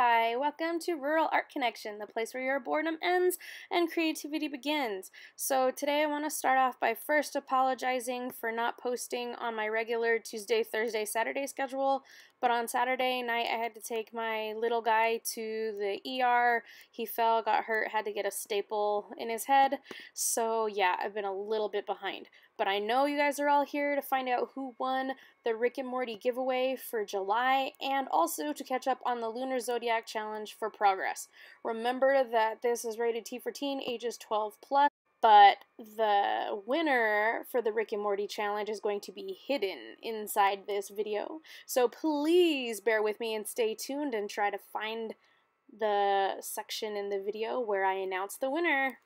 hi, welcome to Rural Art Connection, the place where your boredom ends and creativity begins. So today I want to start off by first apologizing for not posting on my regular Tuesday, Thursday, Saturday schedule, but on Saturday night I had to take my little guy to the ER. He fell, got hurt, had to get a staple in his head, so yeah, I've been a little bit behind. But I know you guys are all here to find out who won the Rick and Morty giveaway for July and also to catch up on the Lunar Zodiac Challenge for progress. Remember that this is rated T for teen, ages 12 plus, but the winner for the Rick and Morty Challenge is going to be hidden inside this video. So please bear with me and stay tuned and try to find the section in the video where I announce the winner.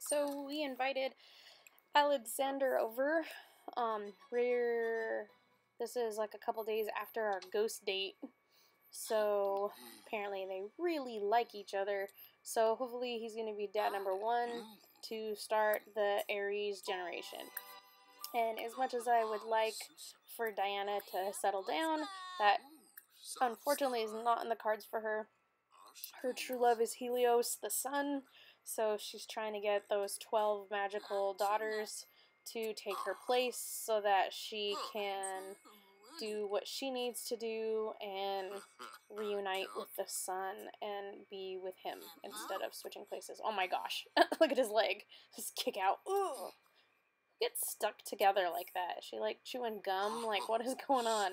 So we invited Alexander over. This is like a couple days after our ghost date, so apparently they really like each other, so hopefully he's going to be dad number one to start the Aries generation. And as much as I would like for Diana to settle down, that unfortunately is not in the cards for her. Her true love is Helios, the sun. So she's trying to get those 12 magical daughters to take her place so that she can do what she needs to do and reunite with the sun and be with him instead of switching places. Oh my gosh, look at his leg. Just kick out. Ooh. Gets stuck together like that. Is she like chewing gum? Like, what is going on?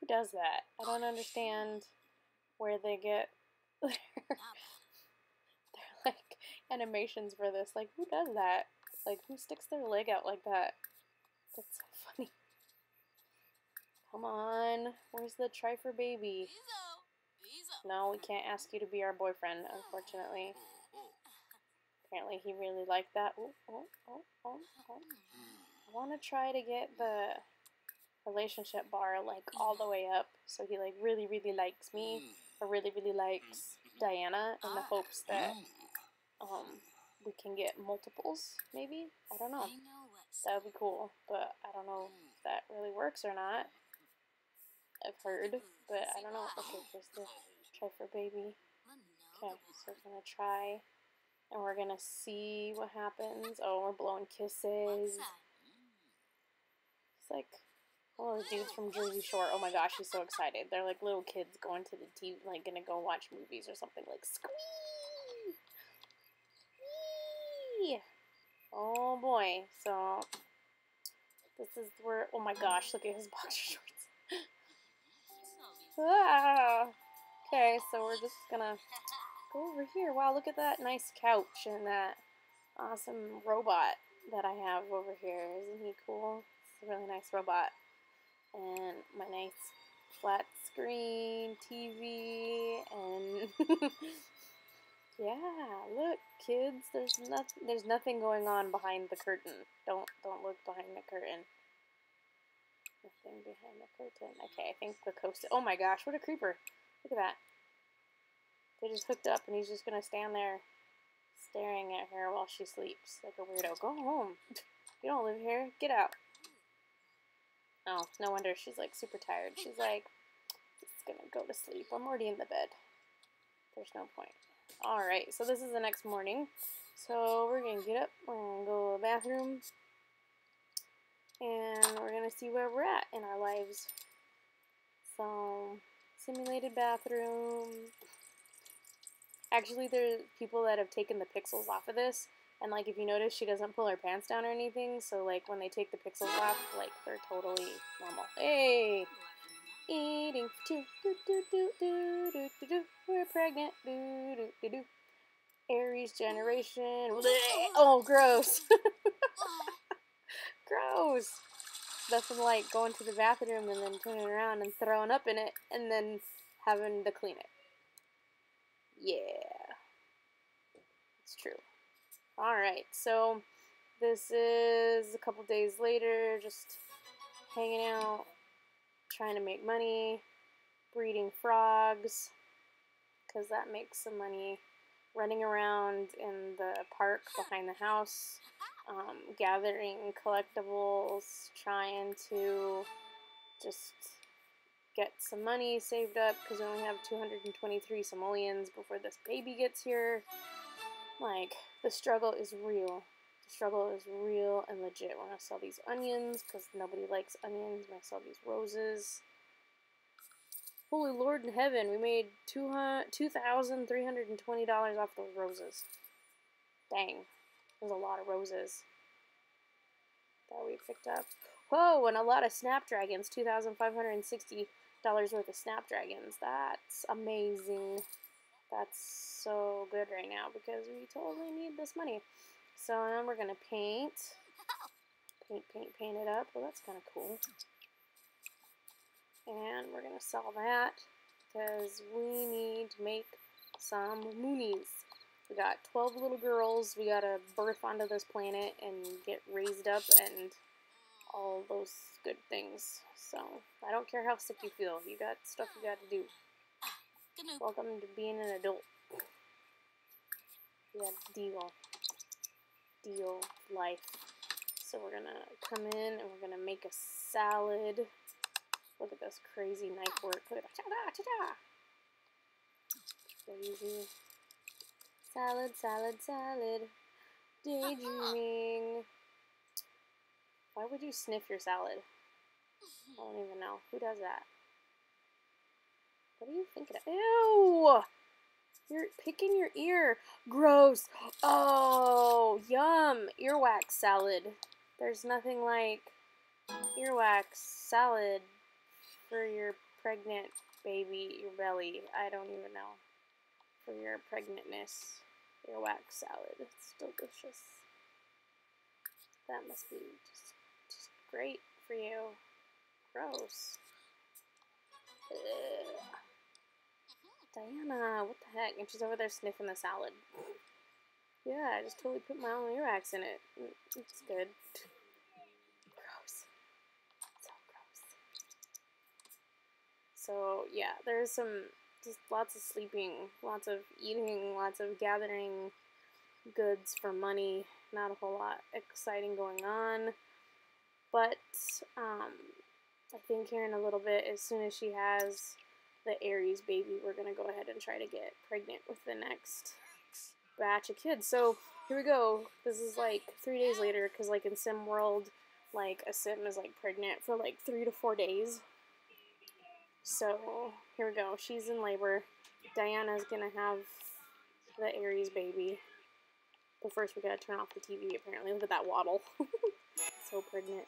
Who does that? I don't understand where they get their like animations for this. Like, who does that? Like, who sticks their leg out like that? That's so funny. Come on, where's the try for baby? No, we can't ask you to be our boyfriend, unfortunately. Apparently he really liked that. Oh. I want to try to get the relationship bar like all the way up so he like really really likes me or really really likes Diana, in the hopes that we can get multiples, maybe? I don't know. That would be cool, but I don't know if that really works or not. I've heard, but I don't know. Okay, just try for baby. Okay, so we're gonna try, and we're gonna see what happens. Oh, we're blowing kisses. It's like all those dudes from Jersey Shore. Oh my gosh, he's so excited. They're like little kids going to the TV, like gonna go watch movies or something, like squee! Oh boy, so this is where, oh my gosh, look at his boxer shorts. Ah. Okay, so we're just gonna go over here. Wow, look at that nice couch and that awesome robot that I have over here. Isn't he cool? It's a really nice robot. And my nice flat screen TV and... Yeah, look, kids. There's nothing going on behind the curtain. Don't look behind the curtain. Nothing behind the curtain. Okay, I think the coast. Oh my gosh, what a creeper! Look at that. They just hooked up, and he's just gonna stand there, staring at her while she sleeps like a weirdo. Go home. You don't live here. Get out. Oh, no wonder she's like super tired. She's like, just gonna go to sleep. I'm already in the bed. There's no point. Alright, so this is the next morning. So we're going to get up, we're going to go to the bathroom, and we're going to see where we're at in our lives. So, simulated bathroom. Actually, there's people that have taken the pixels off of this, and like if you notice, she doesn't pull her pants down or anything, so like when they take the pixels off, like they're totally normal. Hey! Eating two, do do do do do do do. We're pregnant. Do do do do. Aries generation. Blech. Oh, gross. Gross. That's like going to the bathroom and then turning around and throwing up in it and then having to clean it. Yeah. It's true. Alright, so this is a couple days later, just hanging out, trying to make money, breeding frogs, because that makes some money, running around in the park behind the house, gathering collectibles, trying to just get some money saved up, because we only have 223 simoleons before this baby gets here. Like, the struggle is real. The struggle is real and legit. I want to sell these onions, because nobody likes onions. I sell these roses. Holy Lord in heaven, we made $2,320 off those roses. Dang. There's a lot of roses that we picked up. Whoa, and a lot of snapdragons. $2,560 worth of snapdragons. That's amazing. That's so good right now, because we totally need this money. So now we're going to paint it up. Well, that's kind of cool. And we're going to sell that, because we need to make some moonies. We got 12 little girls. We got to birth onto this planet and get raised up and all those good things. So I don't care how sick you feel. You got stuff you got to do. Welcome to being an adult. We got to deal life. So we're going to come in and we're going to make a salad. Look at this crazy knife work. Look at that. Crazy. Salad. Daydreaming. Why would you sniff your salad? I don't even know. Who does that? What are you thinking of? Ew! You're picking your ear. Gross. Oh, yum. Earwax salad. There's nothing like earwax salad for your pregnant baby, your belly. I don't even know. For your pregnantness, earwax salad. It's delicious. That must be just great for you. Gross. Ugh. Diana, what the heck? And she's over there sniffing the salad. Yeah, I just totally put my own earwax in it. It's good. Gross. So gross. So, yeah, there's some, just lots of sleeping, lots of eating, lots of gathering goods for money. Not a whole lot exciting going on. But, I think here in a little bit, as soon as she has the Aries baby, we're going to go ahead and try to get pregnant with the next batch of kids. So, here we go. This is like 3 days later, because like in Sim World, like a Sim is like pregnant for like 3 to 4 days. So, here we go. She's in labor. Diana's going to have the Aries baby. But first we got to turn off the TV, apparently. Look at that waddle. So pregnant.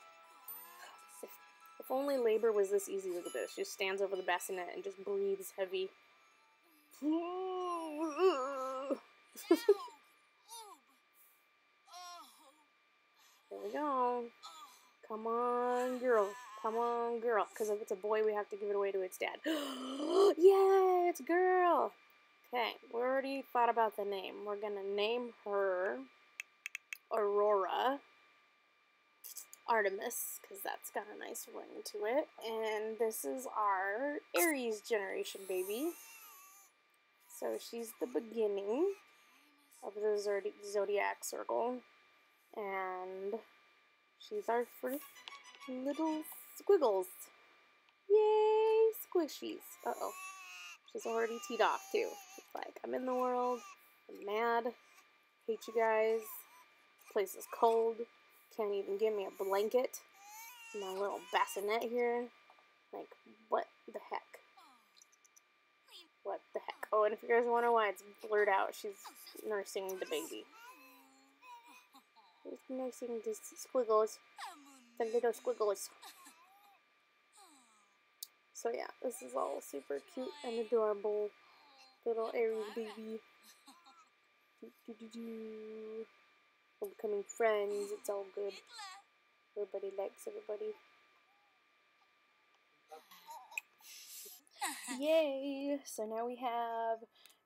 If only labor was this easy. Look at this. She just stands over the bassinet and just breathes heavy. There we go. Come on, girl. Come on, girl. Because if it's a boy, we have to give it away to its dad. Yay, it's a girl. Okay, we already thought about the name. We're going to name her Aurora Artemis, because that's got a nice ring to it. And this is our Aries generation baby. So she's the beginning of the zodiac circle. And she's our first little squiggles. Yay, squishies. Uh-oh. She's already teed off, too. She's like, I'm in the world. I'm mad. Hate you guys. This place is cold. Can't even give me a blanket. My little bassinet here. Like, what the heck? What the heck? Oh, and if you guys wonder why it's blurred out, she's nursing the baby. She's nursing these squiggles. The little squiggles. So yeah, this is all super cute and adorable. Little Aries baby. We're becoming friends. It's all good. Everybody likes everybody. Yay! So now we have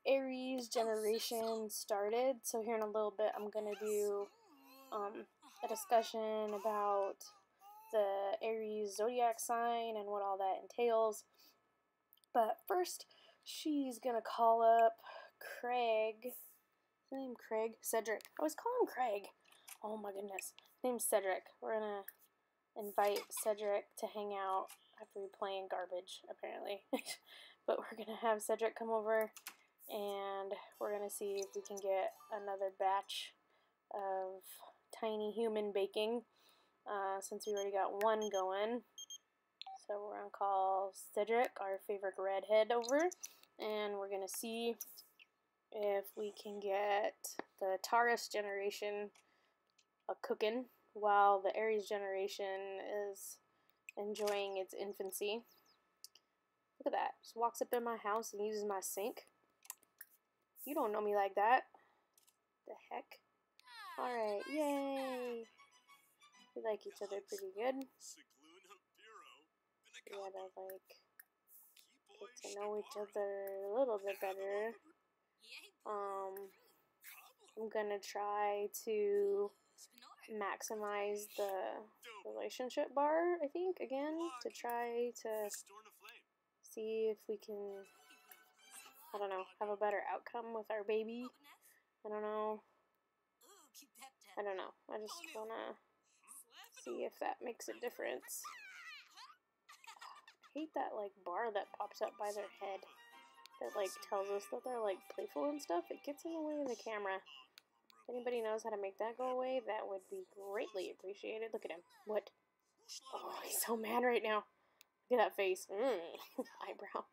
Aries generation started. So here in a little bit I'm going to do a discussion about the Aries zodiac sign and what all that entails. But first she's going to call up Craig. Is his name Craig? Cedric. I always call him Craig. Oh my goodness. His name's Cedric. We're going to invite Cedric to hang out after we play in garbage, apparently. But we're going to have Cedric come over and we're going to see if we can get another batch of tiny human baking since we already got one going. So we're going to call Cedric, our favorite redhead, over and we're going to see if we can get the Taurus generation a cooking while the Aries generation is enjoying its infancy. Look at that. Just walks up in my house and uses my sink. You don't know me like that. The heck? Alright, yay! We like each other pretty good. We gotta, like, get to know each other a little bit better. I'm gonna try to maximize the relationship bar, I think, again, to try to see if we can, I don't know, have a better outcome with our baby. I don't know. I don't know. I just wanna see if that makes a difference. I hate that, like, bar that pops up by their head that, like, tells us that they're, like, playful and stuff. It gets in the way of the camera. If anybody knows how to make that go away, that would be greatly appreciated. Look at him. What? Oh, he's so mad right now. Look at that face. Eyebrow.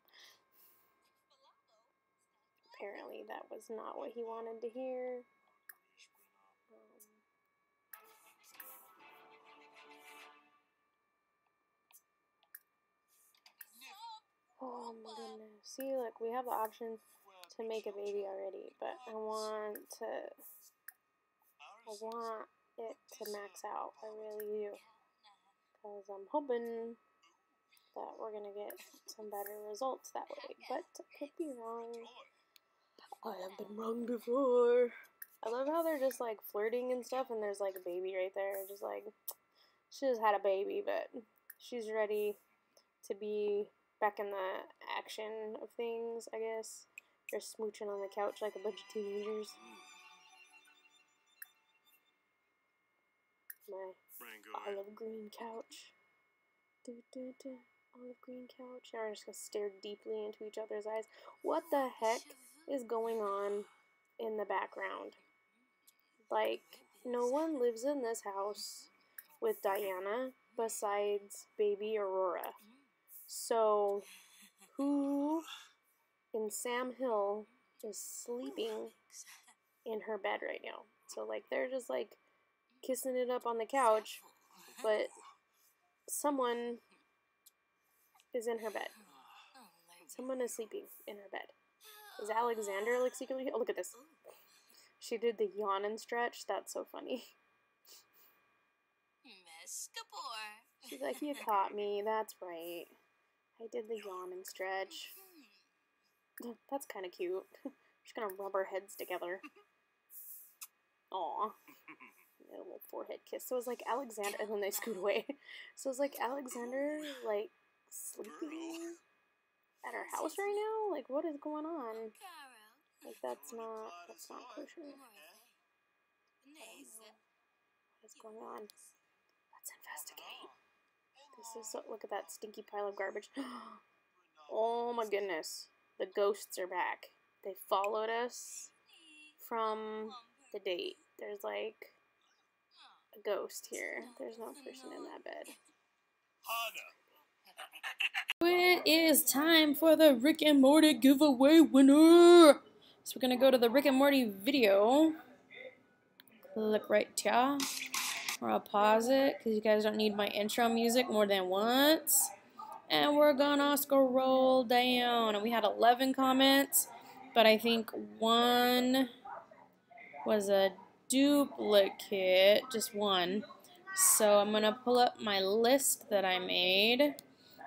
Apparently that was not what he wanted to hear. Oh my goodness. See, look, we have the option to make a baby already, but I want it to max out. I really do. Because I'm hoping that we're going to get some better results that way. But I could be wrong. I have been wrong before. I love how they're just, like, flirting and stuff, and there's, like, a baby right there. Just, like, she just had a baby, but she's ready to be back in the action of things, I guess. Just smooching on the couch like a bunch of teenagers. My olive green couch. Olive green couch. Now we're just gonna stare deeply into each other's eyes. What the heck is going on in the background? Like, no one lives in this house with Diana besides baby Aurora. So, who in Sam Hill is sleeping in her bed right now? So, like, they're just, like, kissing it up on the couch, but someone is in her bed. Someone is sleeping in her bed. Is Alexander, like, secretly? Oh, look at this. She did the yawn and stretch. That's so funny. She's like, you caught me. That's right. I did the yawn and stretch. That's kind of cute. We're just gonna rub our heads together. Aw. A little forehead kiss. So it was like Alexander, and then they scoot away. So it was like Alexander, like, sleeping at our house right now? Like, what is going on? Like, that's not kosher. What is going on? Let's investigate. This is so, look at that stinky pile of garbage. Oh my goodness. The ghosts are back. They followed us from the date. There's, like, a ghost here. There's no person in that bed. It is time for the Rick and Morty giveaway winner. So we're going to go to the Rick and Morty video. Click right here. Or I'll pause it because you guys don't need my intro music more than once. And we're gonna scroll down. And we had 11 comments, but I think one was a duplicate, just one. So I'm gonna pull up my list that I made.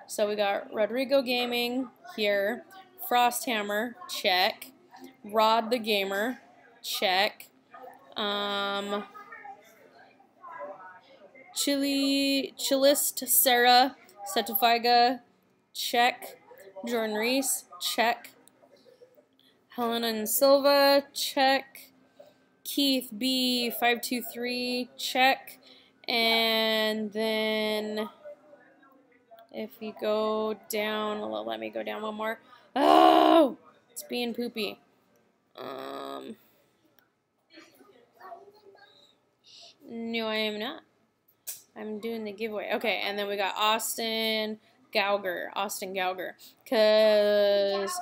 So we got Rodrigo Gaming here, Frosthammer, check, Rod the Gamer, check, Chilli, Chillist, Sarah, Setafaga, check, Jordan Reese, check, Helena and Silva, check, Keith B523, check, and then if we go down, well, let me go down one more. Oh, it's being poopy. No, I am not. I'm doing the giveaway. Okay, and then we got Austin Gauger. Austin Gauger. Because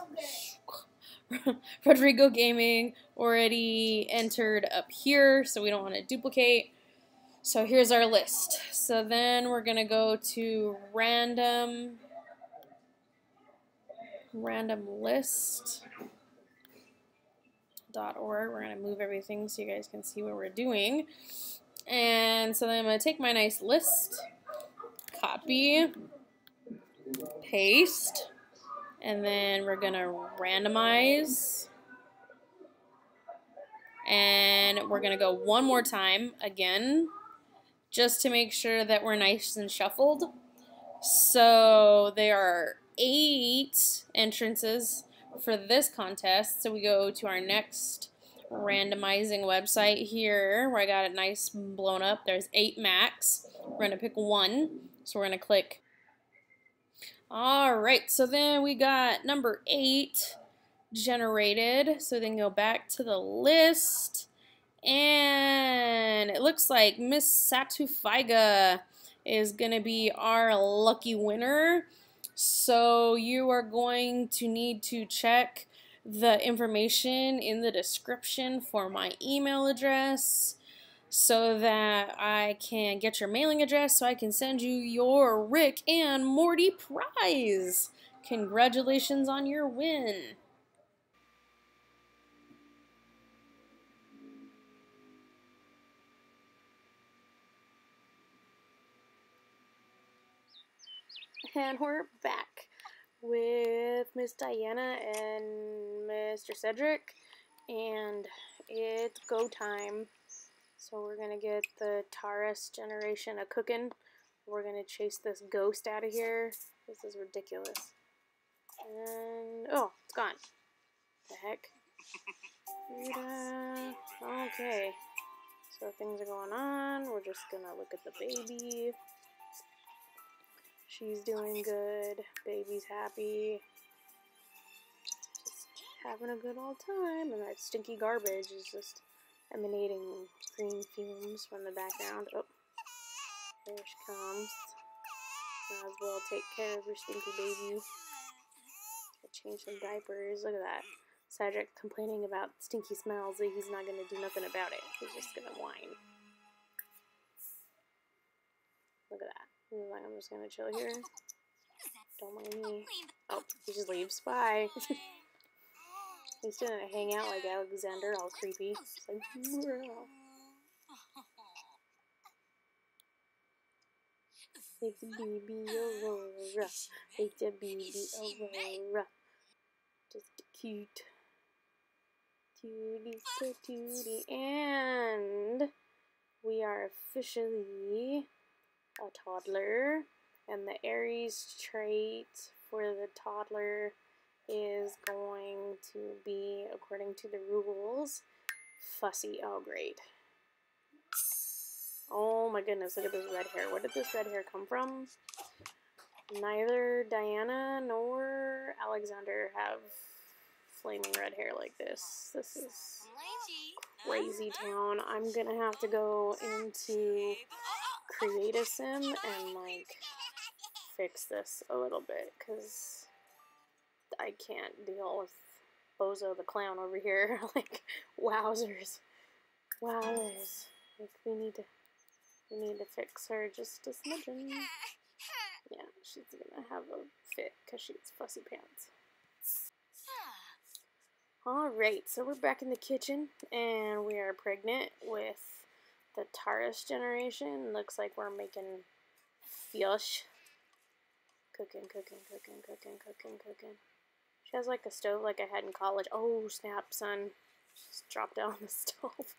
Rodrigo Gaming already entered up here, so we don't want to duplicate. So here's our list. So then we're going to go to randomlist.org. We're going to move everything so you guys can see what we're doing. And so then I'm going to take my nice list, copy, paste, and then we're going to randomize. And we're going to go one more time again, just to make sure that we're nice and shuffled. So there are 8 entrances for this contest. So we go to our next randomizing website here, where I got it nice blown up. There's 8 max. We're going to pick one. So we're going to click. All right. So then we got number 8 generated. So then go back to the list. And it looks like Miss Setafaga is going to be our lucky winner. So you are going to need to check the information in the description for my email address so that I can get your mailing address so I can send you your Rick and Morty prize. Congratulations on your win. And we're back with Miss Diana and Mr. Cedric, and it's go time. So we're going to get the Taurus generation a cooking. We're going to chase this ghost out of here. This is ridiculous. And, oh, it's gone. The heck? Okay. So things are going on. We're just going to look at the baby. She's doing good. Baby's happy. Just having a good old time. And that stinky garbage is just emanating green fumes from the background. Oh, there she comes. Might as well take care of your stinky baby. I changed some diapers. Look at that. Cedric complaining about stinky smells. That he's not going to do nothing about it. He's just going to whine. Look at that. I'm just gonna chill here. Don't mind me. Oh, he just leaves. Bye. He's gonna hang out like Alexander, all creepy. It's like, take the baby Aurora. Take the baby Aurora. Just cute. Cutie, so cutie. And we are officially a toddler, and the Aries trait for the toddler is going to be, according to the rules, fussy. Oh, great. Oh my goodness, look at this red hair. Where did this red hair come from? Neither Diana nor Alexander have flaming red hair like this. This is crazy town. I'm gonna have to go into creative sim and like fix this a little bit, because I can't deal with Bozo the clown over here. Like, wowzers, like we need to fix her just a smidgen. Yeah, she's gonna have a fit because she's fussy pants. Alright, so we're back in the kitchen and we are pregnant with the Taurus generation. Looks like we're making fish, Cooking. She has like a stove like I had in college. Oh snap, son. Just dropped out on the stove.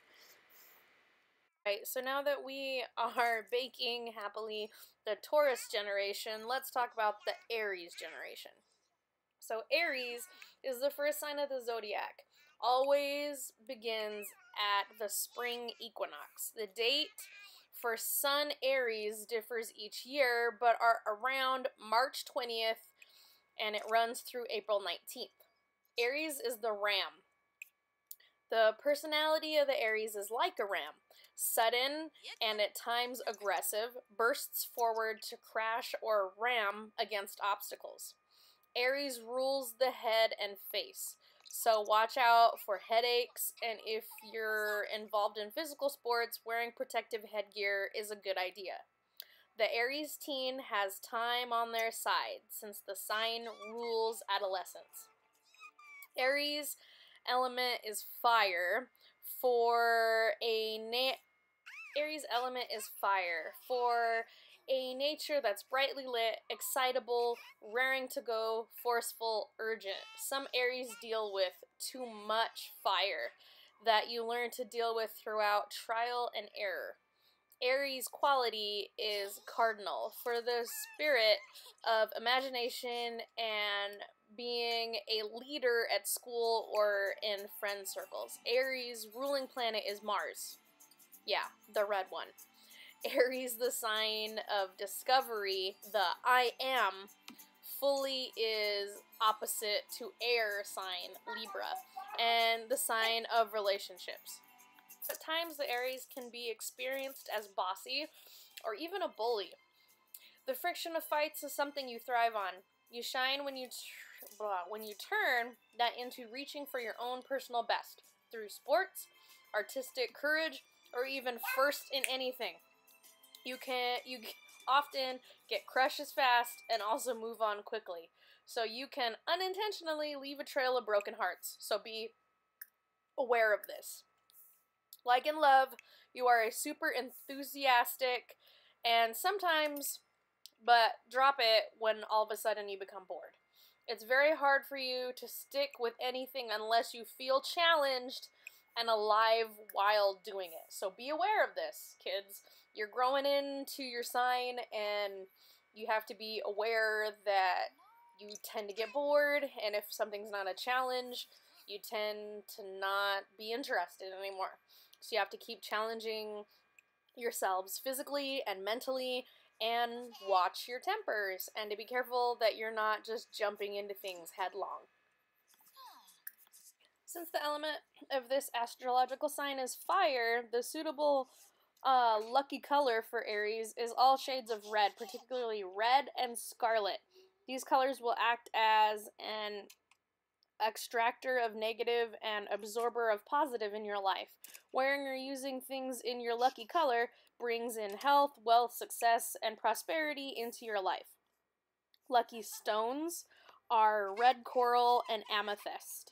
Right, so now that we are baking happily the Taurus generation, let's talk about the Aries generation. So Aries is the first sign of the zodiac. Always begins at the spring equinox. The date for Sun Aries differs each year, but are around March 20th, and it runs through April 19th. Aries is the ram. The personality of the Aries is like a ram, sudden and at times aggressive, bursts forward to crash or ram against obstacles. Aries rules the head and face, so watch out for headaches, and if you're involved in physical sports, wearing protective headgear is a good idea. The Aries teen has time on their side, since the sign rules adolescence. Aries element is fire. For a nature that's brightly lit, excitable, raring to go, forceful, urgent. Some Aries deal with too much fire that you learn to deal with throughout trial and error. Aries quality is cardinal for the spirit of imagination and being a leader at school or in friend circles. Aries ruling planet is Mars. Yeah, the red one. Aries, the sign of discovery, the I am, fully is opposite to air sign, Libra, and the sign of relationships. At times, the Aries can be experienced as bossy or even a bully. The friction of fights is something you thrive on. You shine when you turn that into reaching for your own personal best through sports, artistic courage, or even first in anything. You often get crushes fast and also move on quickly. So you can unintentionally leave a trail of broken hearts. So be aware of this. Like in love, you are a super enthusiastic and sometimes but drop it when all of a sudden you become bored. It's very hard for you to stick with anything unless you feel challenged and alive while doing it. So be aware of this, kids. You're growing into your sign and you have to be aware that you tend to get bored, and if something's not a challenge, you tend to not be interested anymore. So you have to keep challenging yourselves physically and mentally, and watch your tempers, and to be careful that you're not just jumping into things headlong. Since the element of this astrological sign is fire, the suitable lucky color for Aries is all shades of red, particularly red and scarlet. These colors will act as an extractor of negative and absorber of positive in your life. Wearing or using things in your lucky color brings in health, wealth, success, and prosperity into your life. Lucky stones are red coral and amethyst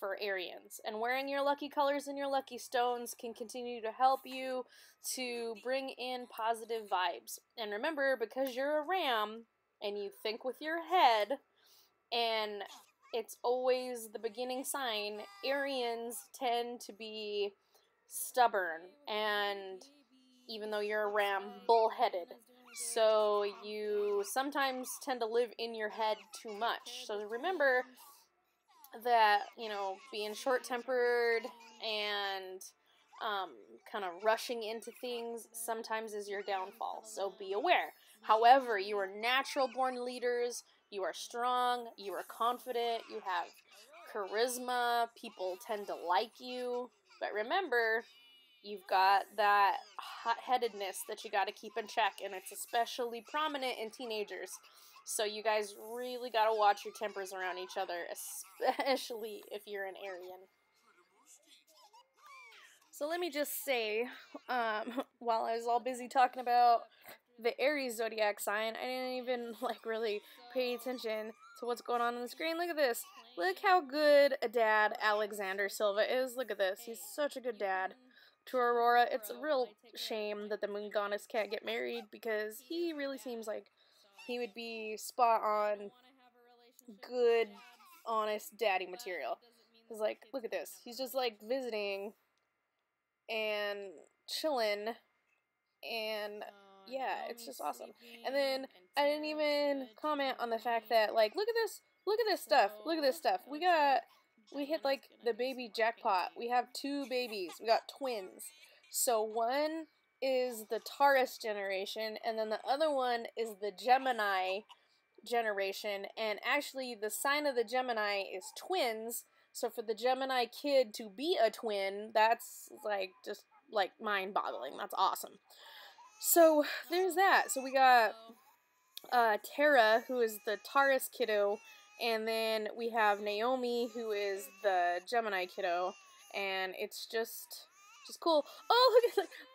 for Arians, and wearing your lucky colors and your lucky stones can continue to help you to bring in positive vibes. And remember, because you're a ram and you think with your head, and it's always the beginning sign, Arians tend to be stubborn, and even though you're a ram, bullheaded. So you sometimes tend to live in your head too much. So remember that, you know, being short-tempered and kind of rushing into things sometimes is your downfall. So be aware. However, you are natural-born leaders. You are strong, you are confident, you have charisma, people tend to like you. But remember, you've got that hot-headedness that you got to keep in check, and it's especially prominent in teenagers. So you guys really got to watch your tempers around each other, especially if you're an Arian. So let me just say, while I was all busy talking about the Aries zodiac sign, I didn't even like really pay attention to what's going on the screen. Look at this. Look how good a dad Alexander Silva is. Look at this. He's such a good dad to Aurora. It's a real shame that the moon goddess can't get married, because he really seems like he would be spot on, good, honest daddy material. He's like, look at this. He's just like visiting and chilling, and yeah, it's just awesome. And then I didn't even comment on the fact that, like, look at this stuff. We hit like the baby jackpot. We have two babies. We got twins. So one is the Taurus generation, and then the other one is the Gemini generation. And actually, the sign of the Gemini is twins. So for the Gemini kid to be a twin, that's like just like mind-boggling. That's awesome. So there's that. So we got Tara, who is the Taurus kiddo, and then we have Naomi, who is the Gemini kiddo, and it's just cool. Oh,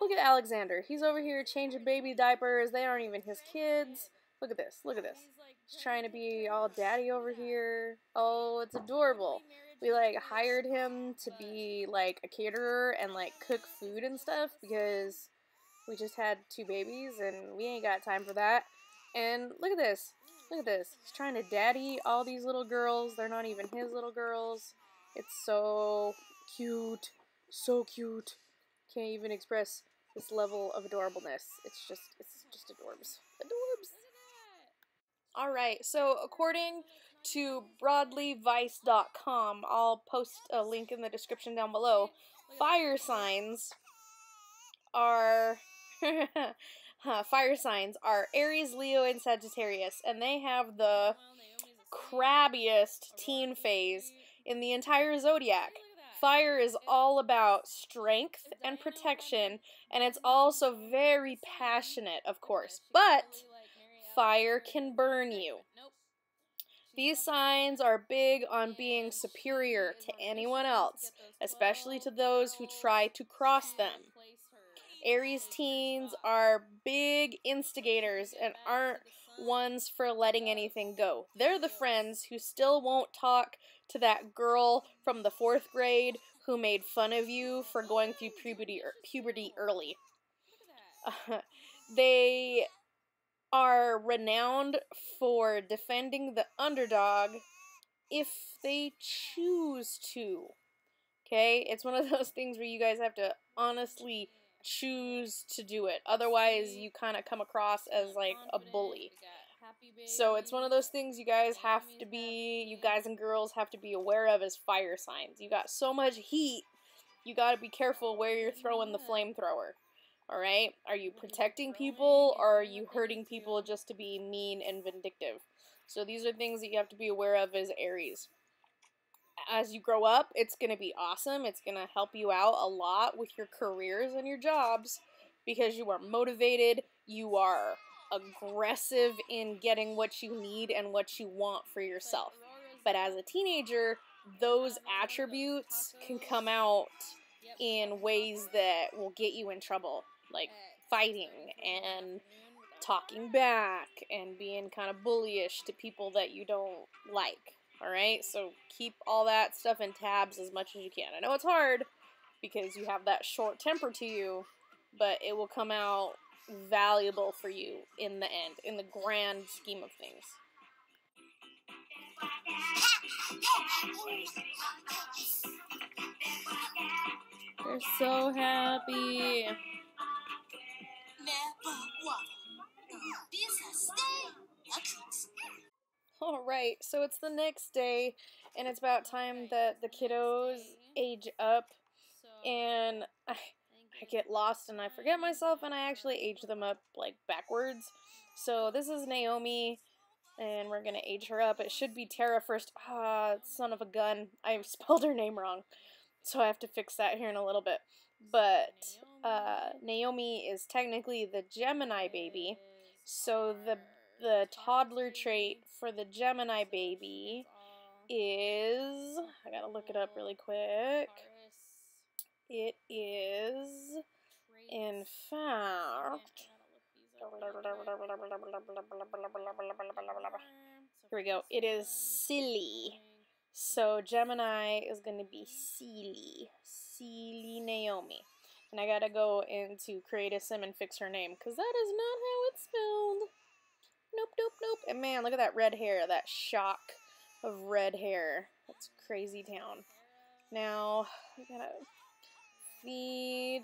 look at Alexander. He's over here changing baby diapers. They aren't even his kids. Look at this. He's trying to be all daddy over here. Oh, it's adorable. We like hired him to be like a caterer and like cook food and stuff because we just had two babies and we ain't got time for that. And look at this. He's trying to daddy all these little girls. They're not even his little girls. It's so cute. So cute. Can't even express this level of adorableness. It's just adorbs. Adorbs. Alright, so according to BroadlyVice.com, I'll post a link in the description down below, fire signs are Aries, Leo, and Sagittarius, and they have the crabbiest teen phase in the entire zodiac. Fire is all about strength and protection, and it's also very passionate, of course, but fire can burn you. These signs are big on being superior to anyone else, especially to those who try to cross them. Aries teens are big instigators and aren't ones for letting anything go. They're the friends who still won't talk to that girl from the 4th grade who made fun of you for going through puberty early. They are renowned for defending the underdog if they choose to. Okay? It's one of those things where you guys have to honestly choose to do it. Otherwise, you kind of come across as like a bully. So it's one of those things you guys and girls have to be aware of as fire signs. You got so much heat, you got to be careful where you're throwing the flamethrower. Alright? Are you protecting people, or are you hurting people just to be mean and vindictive? So these are things that you have to be aware of as Aries. As you grow up, it's going to be awesome. It's going to help you out a lot with your careers and your jobs because you are motivated. You are aggressive in getting what you need and what you want for yourself. But as a teenager, those attributes can come out in ways that will get you in trouble, like fighting and talking back and being kind of bullyish to people that you don't like. Alright, so keep all that stuff in tabs as much as you can. I know it's hard because you have that short temper to you, but it will come out valuable for you in the end, in the grand scheme of things. They're so happy. Alright, so it's the next day, and it's about time that the kiddos age up, and I get lost and I forget myself, and I actually age them up, like, backwards. So this is Naomi, and we're gonna age her up. It should be Tara first. Ah, son of a gun. I spelled her name wrong, so I have to fix that here in a little bit. But Naomi is technically the Gemini baby, so the toddler trait for the Gemini baby is, I gotta look it up really quick, it is, in fact, here we go, it is silly. So Gemini is gonna be silly, silly Naomi. And I gotta go into create a sim and fix her name, because that is not how it's spelled. nope, nope, nope. And man, look at that red hair, that shock of red hair. That's crazy town. Now, we gotta feed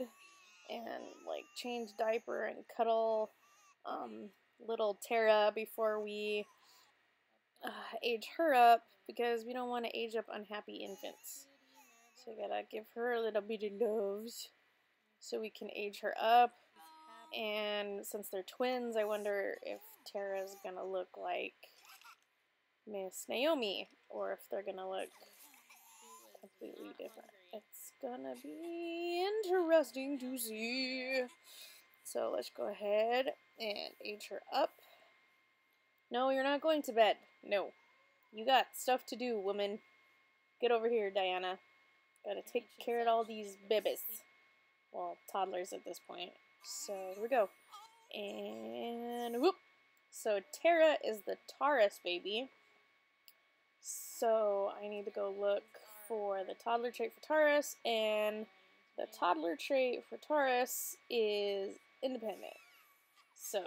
and like change diaper and cuddle little Tara before we age her up, because we don't want to age up unhappy infants. So I gotta give her a little bit of loves so we can age her up. And since they're twins, I wonder if Tara's gonna look like Miss Naomi, or if they're gonna look completely different. It's gonna be interesting to see. So let's go ahead and age her up. No, you're not going to bed. No. You got stuff to do, woman. Get over here, Diana. Gotta take care of all these babies. Well, toddlers at this point. So here we go. And whoop. So Tara is the Taurus baby. So I need to go look for the toddler trait for Taurus, and the toddler trait for Taurus is independent. So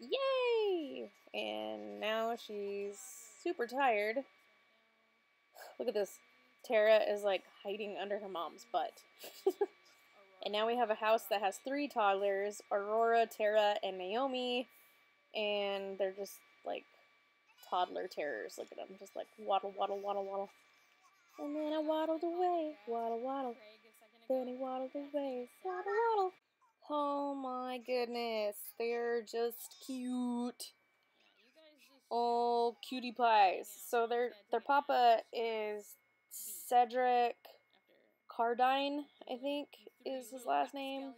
yay! And now she's super tired. Look at this. Tara is like hiding under her mom's butt. And now we have a house that has 3 toddlers, Aurora, Tara, and Naomi, and they're just like toddler terrors. Look at them, just like waddle, waddle, waddle, waddle. And then I waddled away, waddle, waddle. Then he waddled away, waddle, waddle. Oh my goodness, they're just cute. Oh, cutie pies. So their papa is Cedric Cardine, I think, is his last name.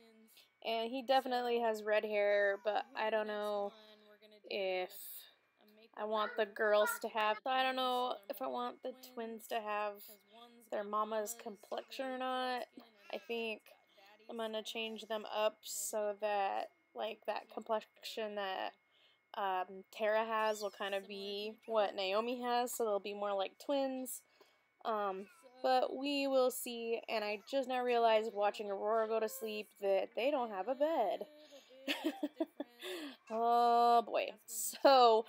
And he definitely has red hair, but I don't know if I want the girls to have... I don't know if I want the twins to have their mama's complexion or not. I think I'm gonna change them up so that, like, that complexion that Tara has will kind of be what Naomi has, so they'll be more like twins. But we will see, and I just now realized watching Aurora go to sleep that they don't have a bed. Oh boy. So,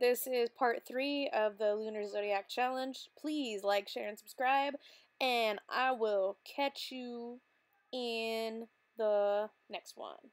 this is part 3 of the Lunar Zodiac Challenge. Please like, share, and subscribe, and I will catch you in the next one.